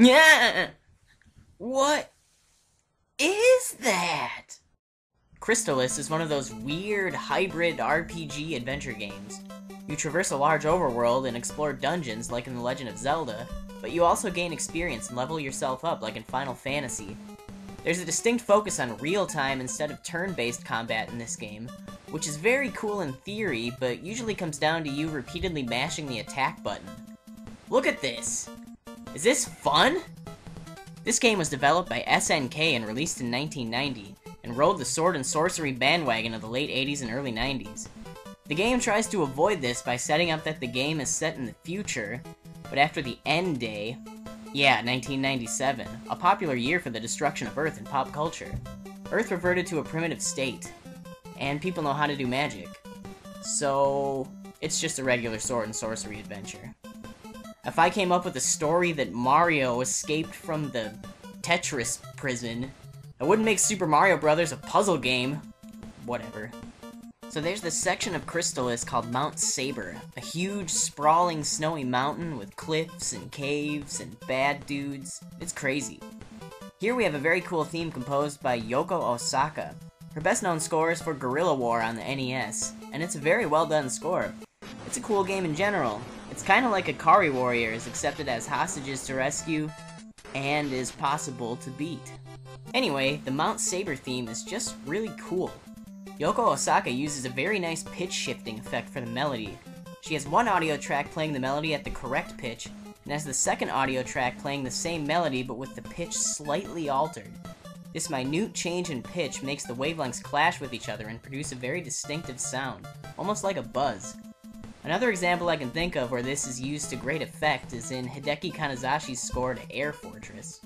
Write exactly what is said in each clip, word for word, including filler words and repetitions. Yeah. What is that? Crystalis is one of those weird hybrid R P G adventure games. You traverse a large overworld and explore dungeons like in The Legend of Zelda, but you also gain experience and level yourself up like in Final Fantasy. There's a distinct focus on real-time instead of turn-based combat in this game, which is very cool in theory, but usually comes down to you repeatedly mashing the attack button. Look at this! Is this fun? This game was developed by S N K and released in nineteen ninety, and rode the sword and sorcery bandwagon of the late eighties and early nineties. The game tries to avoid this by setting up that the game is set in the future, but after the end day, yeah, nineteen ninety-seven, a popular year for the destruction of Earth in pop culture. Earth reverted to a primitive state, and people know how to do magic. So it's just a regular sword and sorcery adventure. If I came up with a story that Mario escaped from the Tetris prison, I wouldn't make Super Mario Bros. A puzzle game. Whatever. So there's this section of Crystalis called Mount Sabre, a huge, sprawling, snowy mountain with cliffs and caves and bad dudes. It's crazy. Here we have a very cool theme composed by Yoko Osaka. Her best-known score is for Guerrilla War on the N E S, and it's a very well-done score. It's a cool game in general. It's kind of like Ikari Warriors, except it has hostages to rescue, and is possible to beat. Anyway, the Mount Sabre theme is just really cool. Yoko Osaka uses a very nice pitch shifting effect for the melody. She has one audio track playing the melody at the correct pitch, and has the second audio track playing the same melody but with the pitch slightly altered. This minute change in pitch makes the wavelengths clash with each other and produce a very distinctive sound, almost like a buzz. Another example I can think of where this is used to great effect is in Hideki Kanizashi's score to Air Fortress.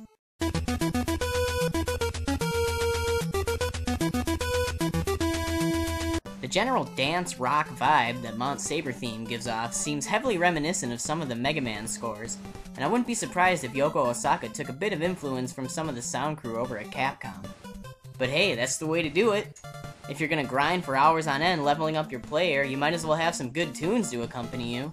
The general dance rock vibe that Mount Sabre theme gives off seems heavily reminiscent of some of the Mega Man scores, and I wouldn't be surprised if Yoko Osaka took a bit of influence from some of the sound crew over at Capcom. But hey, that's the way to do it! If you're gonna grind for hours on end leveling up your player, you might as well have some good tunes to accompany you.